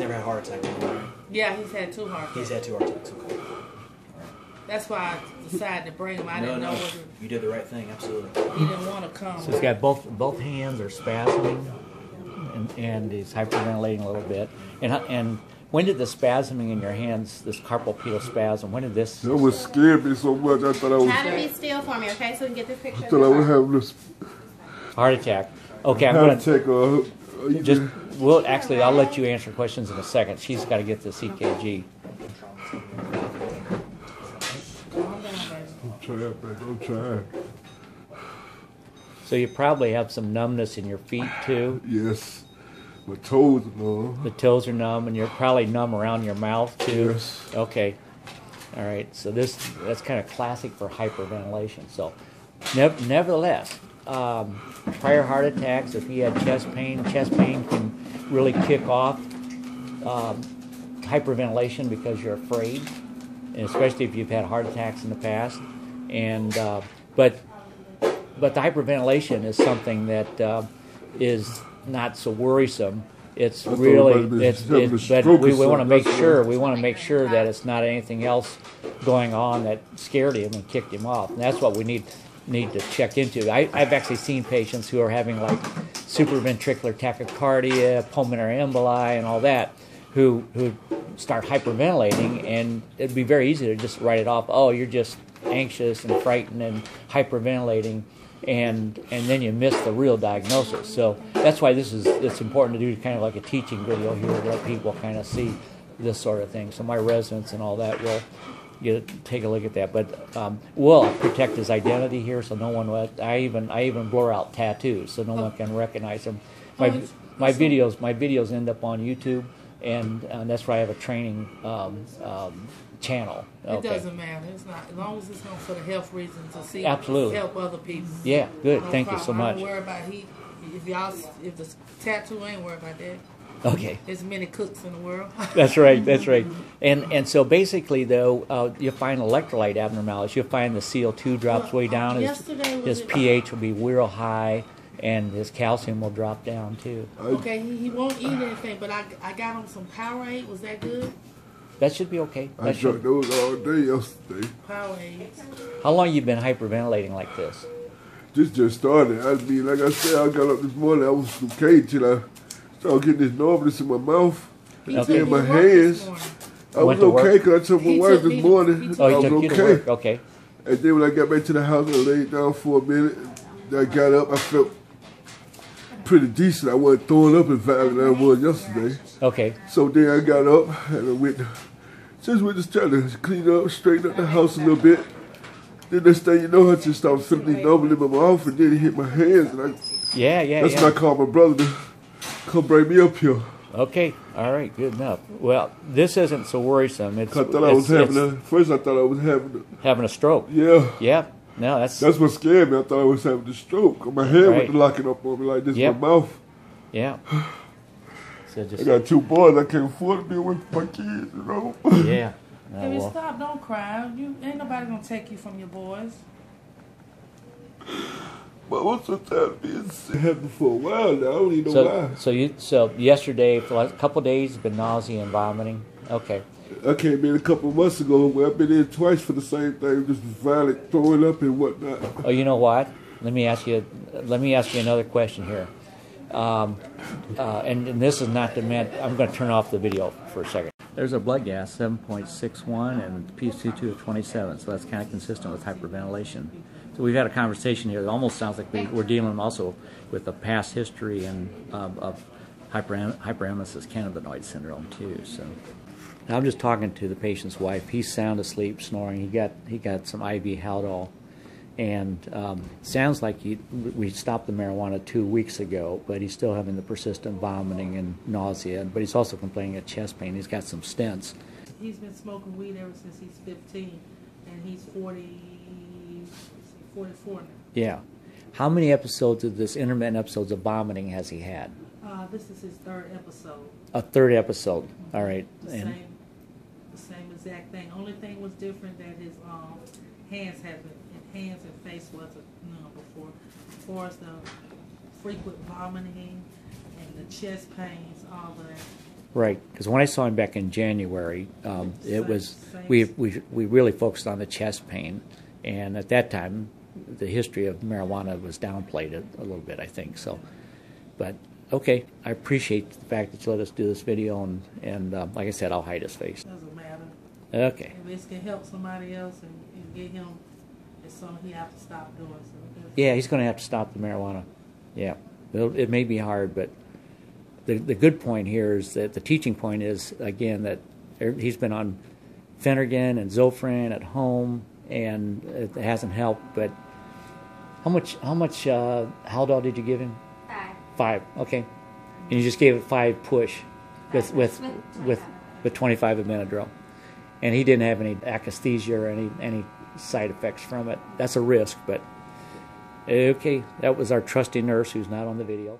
never had a heart attack before. Yeah, he's had two heart attacks. He's had two heart attacks, okay. That's why I decided to bring him. I didn't know what it, you did the right thing, absolutely. He didn't want to come. So he's got both hands are spasming, and he's hyperventilating a little bit. And when did the spasming in your hands, this carpal-petal spasm, when did this... That was scared me so much, I thought I was... Try to be still for me, okay, so we can get this picture. I thought I would have this... Heart attack. Okay, I'm going to... Just, well, actually, I'll let you answer questions in a second. She's got to get this EKG. I'm trying. So you probably have some numbness in your feet, too? Yes. My toes are numb. The toes are numb, and you're probably numb around your mouth, too? Yes. Okay. All right. So that's kind of classic for hyperventilation. So nevertheless... prior heart attacks, if he had chest pain can really kick off hyperventilation because you're afraid, and especially if you've had heart attacks in the past. And but the hyperventilation is something that is not so worrisome. It's really it's but we want to make sure that it's not anything else going on that scared him and kicked him off, and that's what we need to check into. I've actually seen patients who are having like supraventricular tachycardia, pulmonary emboli, and all that, who start hyperventilating, and it'd be very easy to just write it off. Oh, you're just anxious and frightened and hyperventilating, and then you miss the real diagnosis. So that's why it's important to do kind of like a teaching video here to let people kind of see this sort of thing. So my residents and all that will take a look at that, but we'll protect his identity here, so no one will. I even blur out tattoos, so no one can recognize him. My videos end up on YouTube, and that's why I have a training channel. Okay. It doesn't matter. It's not, as long as it's not for the health reasons, to see absolutely help other people. Yeah, good. No Thank you so much. I don't worry about if the tattoo ain't worried about that. Okay. There's many cooks in the world. That's right. That's right. And so basically, though, you'll find electrolyte abnormalities. You'll find the CO2 drops way down. His pH will be real high, and his calcium will drop down, too. Okay. He won't eat anything, but I got him some Powerade. Was that good? That should be okay. I drank those all day yesterday. Powerades. How long you been hyperventilating like this? This just started. I mean, like I said, I got up this morning. I was okay till I... So I was getting this numbness in my mouth, in my hands. I was okay because I took my wife this morning. I was okay. Okay. And then when I got back to the house, I laid down for a minute. Then I got up. I felt pretty decent. I wasn't throwing up and violent than I was yesterday. Okay. So then I got up and I just trying to clean up, straighten up the house a little bit. Then next thing you know, I just started feeling numbing in my mouth, and then it hit my hands. And that's when I called my brother. Come bring me up here. Okay. All right. Good enough. Well, this isn't so worrisome. First I thought I was having a stroke. Yeah. Yeah. No, that's what scared me. I thought I was having a stroke. My head was locking up on me like this. Yep. My mouth. Yeah. So I got two boys. I can't afford to be with my kids, you know. Yeah. No, if you stop, don't cry. Ain't nobody gonna take you from your boys. But what's the time? It's happened for a while now. I don't even know why. So yesterday, for like a couple of days, been nausea and vomiting. Okay. I came in a couple of months ago, where I've been in twice for the same thing, just violent throwing up and whatnot. Oh, you know what? Let me ask you another question here. And this is not the man. I'm going to turn off the video for a second. There's a blood gas 7.61 and pH2 of 27, so that's kind of consistent with hyperventilation. So we've had a conversation here that almost sounds like we're dealing also with a past history of hyperemesis cannabinoid syndrome too. So now I'm just talking to the patient's wife. He's sound asleep, snoring. He got some IV Haldol, and sounds like we stopped the marijuana 2 weeks ago, but he's still having the persistent vomiting and nausea. But he's also complaining of chest pain. He's got some stents. He's been smoking weed ever since he's 15, and he's 44 now. Yeah. How many episodes of this intermittent episodes of vomiting has he had? This is his third episode. A third episode. Mm-hmm. All right. The same exact thing. Only thing was different that his hands and face wasn't numb before. As far as the frequent vomiting and the chest pains, all that. Right, because when I saw him back in January, it was we really focused on the chest pain, and at that time, the history of marijuana was downplayed a little bit, I think. So, but okay, I appreciate the fact that you let us do this video, and like I said, I'll hide his face. Doesn't matter. Okay. If this can help somebody else and get him, it's something he have to stop doing. So yeah, he's going to have to stop the marijuana. Yeah, it may be hard, but. The good point here is that the teaching point is, again, that he's been on Phenergan and zofran at home, and it hasn't helped. But how much Haldol did you give him? 5. 5, okay. And you just gave it 5 push with 25 of Benadryl. And he didn't have any akathisia or any side effects from it. That's a risk, but okay. That was our trusty nurse who's not on the video.